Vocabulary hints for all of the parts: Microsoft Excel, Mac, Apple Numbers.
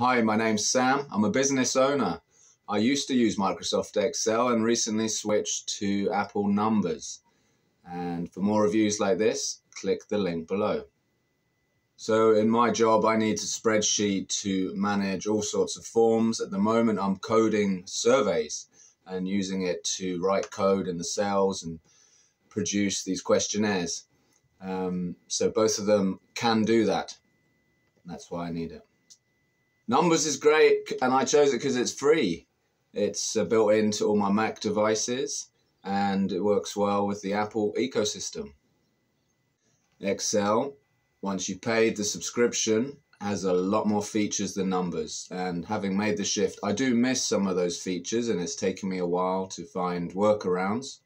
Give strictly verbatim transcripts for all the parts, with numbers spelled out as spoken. Hi, my name's Sam. I'm a business owner. I used to use Microsoft Excel and recently switched to Apple Numbers. And for more reviews like this, click the link below. So in my job, I need a spreadsheet to manage all sorts of forms. At the moment, I'm coding surveys and using it to write code in the cells and produce these questionnaires. Um, so both of them can do that. That's why I need it. Numbers is great, and I chose it because it's free. It's uh, built into all my Mac devices, and it works well with the Apple ecosystem. Excel, once you've paid the subscription, has a lot more features than Numbers. And having made the shift, I do miss some of those features, and it's taken me a while to find workarounds.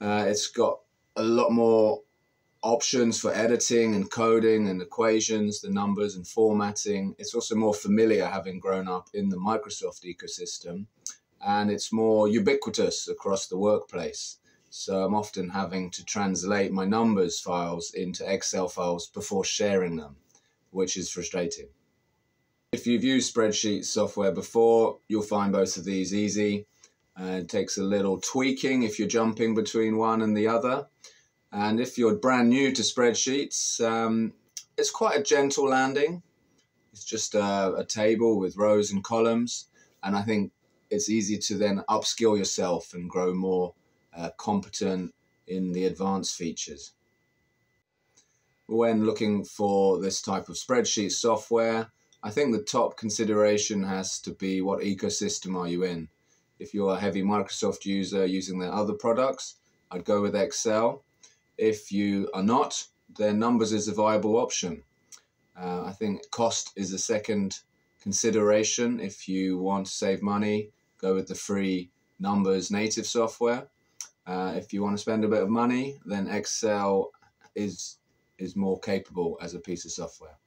Uh, it's got a lot more options for editing and coding and equations, the numbers and formatting. It's also more familiar having grown up in the Microsoft ecosystem, and it's more ubiquitous across the workplace. So I'm often having to translate my numbers files into Excel files before sharing them, which is frustrating. If you've used spreadsheet software before, you'll find both of these easy. Uh, it takes a little tweaking if you're jumping between one and the other. And if you're brand new to spreadsheets, um, it's quite a gentle landing. It's just a, a table with rows and columns. And I think it's easy to then upskill yourself and grow more uh, competent in the advanced features. When looking for this type of spreadsheet software, I think the top consideration has to be what ecosystem are you in. If you're a heavy Microsoft user using their other products, I'd go with Excel. If you are not, then Numbers is a viable option. Uh, I think cost is a second consideration. If you want to save money, go with the free Numbers native software. Uh, if you want to spend a bit of money, then Excel is, is more capable as a piece of software.